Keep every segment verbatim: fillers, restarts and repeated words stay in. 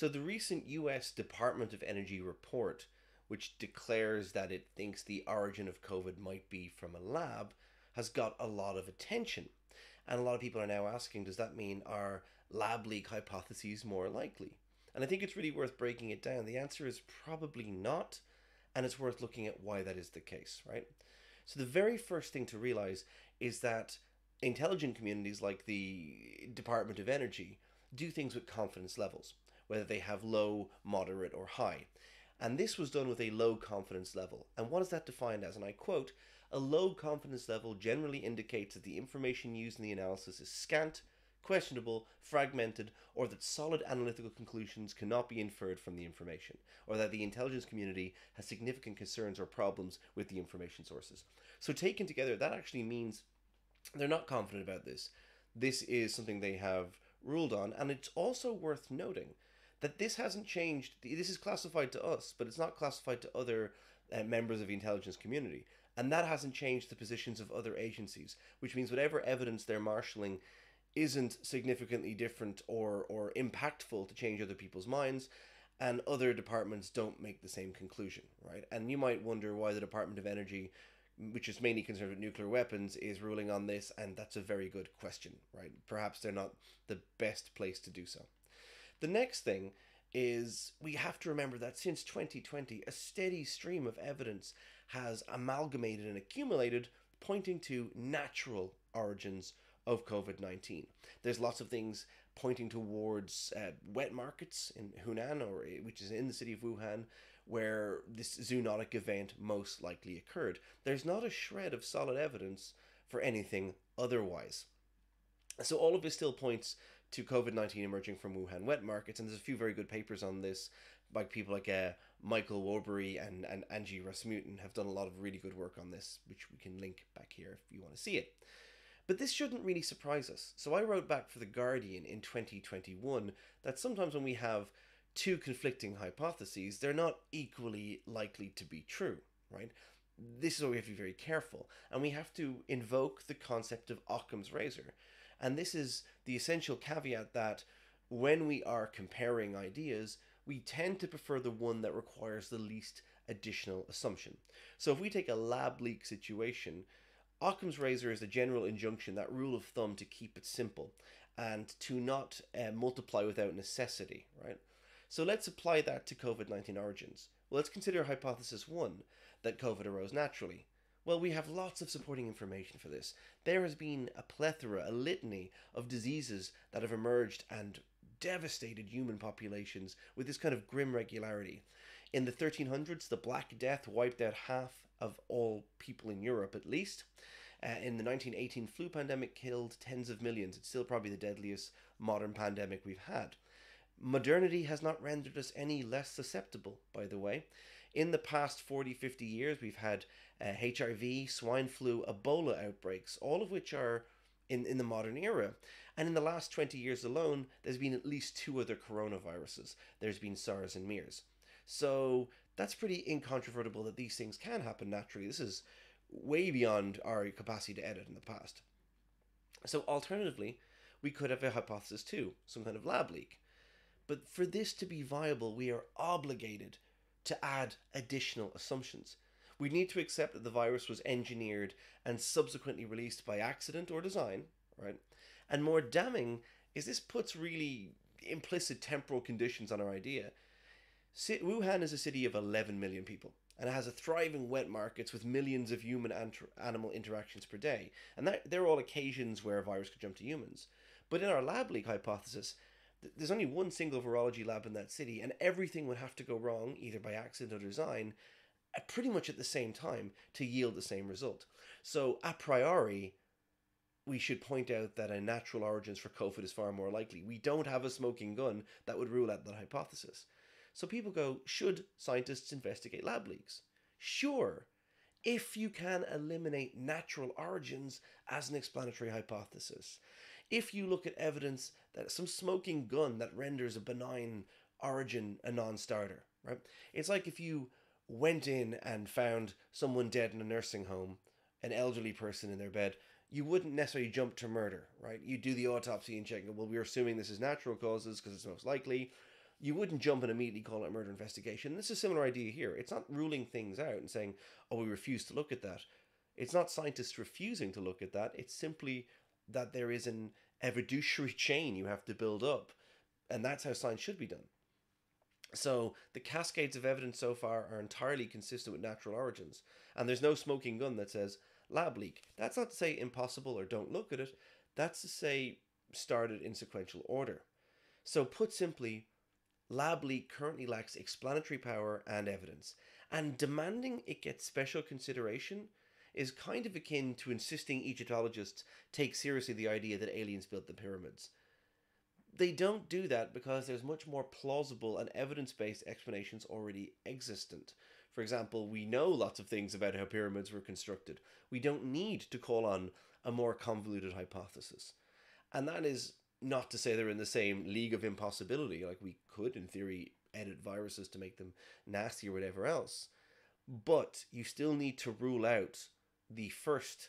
So the recent U S Department of Energy report, which declares that it thinks the origin of COVID might be from a lab, has got a lot of attention. And a lot of people are now asking, does that mean our lab leak hypotheses more likely? And I think it's really worth breaking it down. The answer is probably not, and it's worth looking at why that is the case, right? So the very first thing to realize is that intelligent communities like the Department of Energy do things with confidence levels, whether they have low, moderate, or high. And this was done with a low confidence level. And what is that defined as? And I quote, "A low confidence level generally indicates that the information used in the analysis is scant, questionable, fragmented, or that solid analytical conclusions cannot be inferred from the information, or that the intelligence community has significant concerns or problems with the information sources." So taken together, that actually means they're not confident about this. This is something they have ruled on, and it's also worth noting that this hasn't changed. This is classified to us, but it's not classified to other uh, members of the intelligence community, and that hasn't changed the positions of other agencies, which means whatever evidence they're marshalling isn't significantly different or or impactful to change other people's minds, and other departments don't make the same conclusion, right? And you might wonder why the Department of Energy, which is mainly concerned with nuclear weapons, is ruling on this, and that's a very good question, right? Perhaps they're not the best place to do so. The next thing is we have to remember that since twenty twenty, a steady stream of evidence has amalgamated and accumulated, pointing to natural origins of COVID nineteen. There's lots of things pointing towards uh, wet markets in Hunan, or which is in the city of Wuhan, where this zoonotic event most likely occurred. There's not a shred of solid evidence for anything otherwise. So all of this still points to COVID nineteen emerging from Wuhan wet markets, and there's a few very good papers on this by people like uh, Michael Worobey and, and Angela Rasmussen have done a lot of really good work on this, which we can link back here if you want to see it. But this shouldn't really surprise us. So I wrote back for the Guardian in twenty twenty-one that sometimes when we have two conflicting hypotheses, they're not equally likely to be true, right? This is where we have to be very careful. And we have to invoke the concept of Occam's razor. And this is the essential caveat that when we are comparing ideas, we tend to prefer the one that requires the least additional assumption. So if we take a lab leak situation, Occam's razor is the general injunction, that rule of thumb to keep it simple and to not uh, multiply without necessity, right? So let's apply that to COVID nineteen origins. Well, let's consider hypothesis one, that COVID arose naturally. Well, we have lots of supporting information for this. There has been a plethora, a litany of diseases that have emerged and devastated human populations with this kind of grim regularity. In the thirteen hundreds, the Black Death wiped out half of all people in Europe, at least. Uh, in the nineteen eighteen flu pandemic killed tens of millions. It's still probably the deadliest modern pandemic we've had. Modernity has not rendered us any less susceptible, by the way. In the past forty, fifty years, we've had uh, H I V, swine flu, Ebola outbreaks, all of which are in, in the modern era. And in the last twenty years alone, there's been at least two other coronaviruses. There's been SARS and MERS. So that's pretty incontrovertible that these things can happen naturally. This is way beyond our capacity to edit in the past. So alternatively, we could have a hypothesis too, some kind of lab leak. But for this to be viable, we are obligated to add additional assumptions. We need to accept that the virus was engineered and subsequently released by accident or design, right? And more damning is this puts really implicit temporal conditions on our idea. Wuhan is a city of eleven million people, and it has a thriving wet markets with millions of human and animal interactions per day. And that, they're all occasions where a virus could jump to humans. But in our lab leak hypothesis, th there's only one single virology lab in that city, and everything would have to go wrong, either by accident or design, at pretty much at the same time to yield the same result. So a priori, we should point out that a natural origins for COVID is far more likely. We don't have a smoking gun that would rule out that hypothesis. So people go, should scientists investigate lab leaks? Sure, if you can eliminate natural origins as an explanatory hypothesis. If you look at evidence that some smoking gun that renders a benign origin a non-starter, right? It's like if you went in and found someone dead in a nursing home, an elderly person in their bed, you wouldn't necessarily jump to murder, right? You do the autopsy and check, well, we're assuming this is natural causes because it's most likely. you wouldn't jump and immediately call it a murder investigation. This is a similar idea here. It's not ruling things out and saying, oh, we refuse to look at that. It's not scientists refusing to look at that. It's simply that there is an evidentiary chain you have to build up. And that's how science should be done. So the cascades of evidence so far are entirely consistent with natural origins. And there's no smoking gun that says lab leak. That's not to say impossible or don't look at it. That's to say started in sequential order. So put simply, lab leak currently lacks explanatory power and evidence. And demanding it gets special consideration is kind of akin to insisting Egyptologists take seriously the idea that aliens built the pyramids. They don't do that because there's much more plausible and evidence-based explanations already existent. For example, we know lots of things about how pyramids were constructed. We don't need to call on a more convoluted hypothesis. And that is not to say they're in the same league of impossibility. Like, we could, in theory, edit viruses to make them nasty or whatever else. But you still need to rule out the first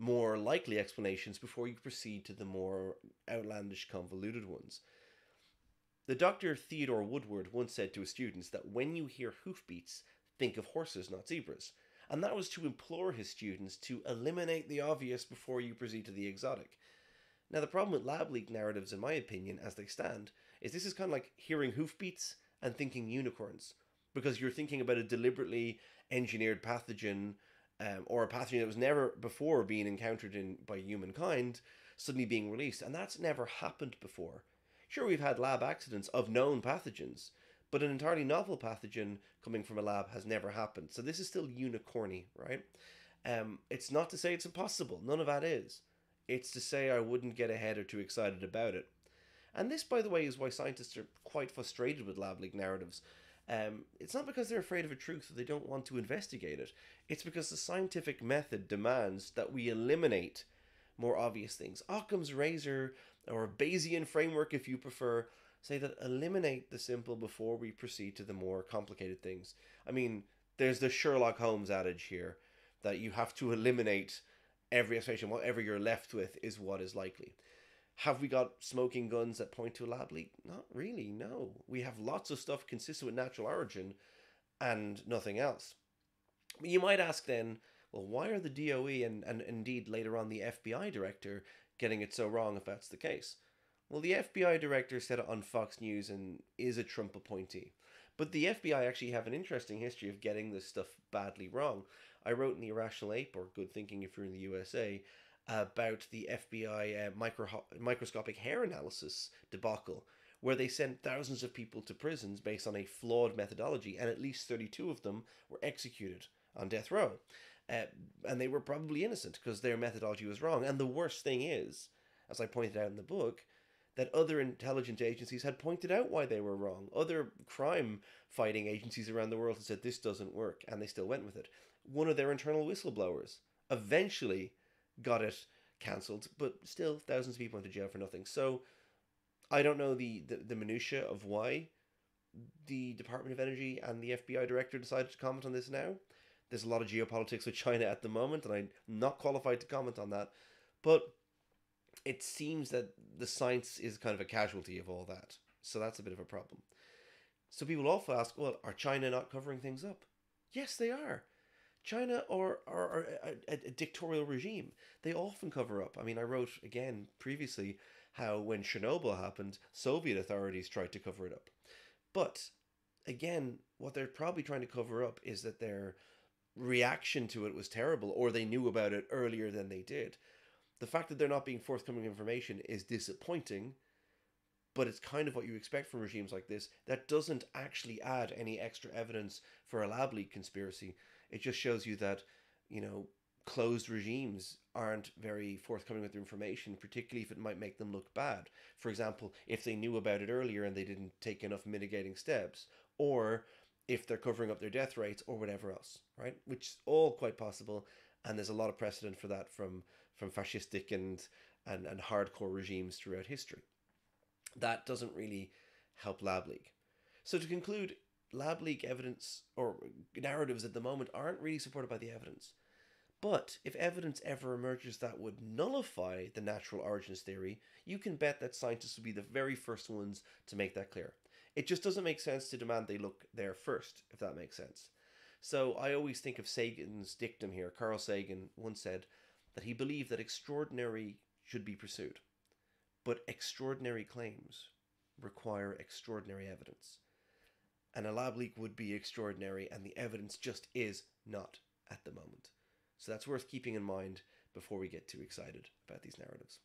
more likely explanations before you proceed to the more outlandish, convoluted ones. The Doctor Theodore Woodward once said to his students that when you hear hoofbeats, think of horses, not zebras. And that was to implore his students to eliminate the obvious before you proceed to the exotic. Now, the problem with lab leak narratives, in my opinion, as they stand, is this is kind of like hearing hoofbeats and thinking unicorns, because you're thinking about a deliberately engineered pathogen Um, or a pathogen that was never before being encountered in by humankind, suddenly being released. And that's never happened before. Sure, we've had lab accidents of known pathogens, but an entirely novel pathogen coming from a lab has never happened. So this is still unicorny, right? Um, it's not to say it's impossible. None of that is. It's to say I wouldn't get ahead or too excited about it. And this, by the way, is why scientists are quite frustrated with lab leak narratives. Um, it's not because they're afraid of a truth or they don't want to investigate it. It's because the scientific method demands that we eliminate more obvious things. Occam's razor, or Bayesian framework if you prefer, say that eliminate the simple before we proceed to the more complicated things. I mean, there's the Sherlock Holmes adage here that you have to eliminate every explanation. Whatever you're left with is what is likely. Have we got smoking guns that point to a lab leak? Not really, no. We have lots of stuff consistent with natural origin and nothing else. But you might ask then, well, why are the D O E and, and indeed later on the F B I director getting it so wrong if that's the case? Well, the F B I director said it on Fox News and is a Trump appointee. But the F B I actually have an interesting history of getting this stuff badly wrong. I wrote in The Irrational Ape, or Good Thinking if you're in the U S A, about the F B I uh, micro microscopic hair analysis debacle, where they sent thousands of people to prisons based on a flawed methodology, and at least thirty-two of them were executed on death row. Uh, and they were probably innocent because their methodology was wrong. And the worst thing is, as I pointed out in the book, that other intelligence agencies had pointed out why they were wrong. Other crime-fighting agencies around the world had said, this doesn't work, and they still went with it. One of their internal whistleblowers eventually got it cancelled, but still thousands of people went to jail for nothing. So I don't know the, the, the minutiae of why the Department of Energy and the F B I director decided to comment on this now. There's a lot of geopolitics with China at the moment, and I'm not qualified to comment on that. But it seems that the science is kind of a casualty of all that. So that's a bit of a problem. So people also ask, well, are China not covering things up? Yes, they are. China or or a, a, a dictatorial regime, they often cover up. I mean, I wrote again previously how when Chernobyl happened, Soviet authorities tried to cover it up. But again, what they're probably trying to cover up is that their reaction to it was terrible, or they knew about it earlier than they did. The fact that they're not being forthcoming information is disappointing, but it's kind of what you expect from regimes like this. That doesn't actually add any extra evidence for a lab leak conspiracy. It just shows you that, you know, closed regimes aren't very forthcoming with their information, particularly if it might make them look bad. For example, if they knew about it earlier and they didn't take enough mitigating steps, or if they're covering up their death rates or whatever else, right? Which is all quite possible. And there's a lot of precedent for that from, from fascistic and, and, and hardcore regimes throughout history. That doesn't really help lab leak. So to conclude, lab leak evidence or narratives at the moment aren't really supported by the evidence. But if evidence ever emerges that would nullify the natural origins theory, you can bet that scientists would be the very first ones to make that clear. It just doesn't make sense to demand they look there first, if that makes sense. So I always think of Sagan's dictum here. Carl Sagan once said that he believed that extraordinary should be pursued, but extraordinary claims require extraordinary evidence. And a lab leak would be extraordinary, and the evidence just is not at the moment. So that's worth keeping in mind before we get too excited about these narratives.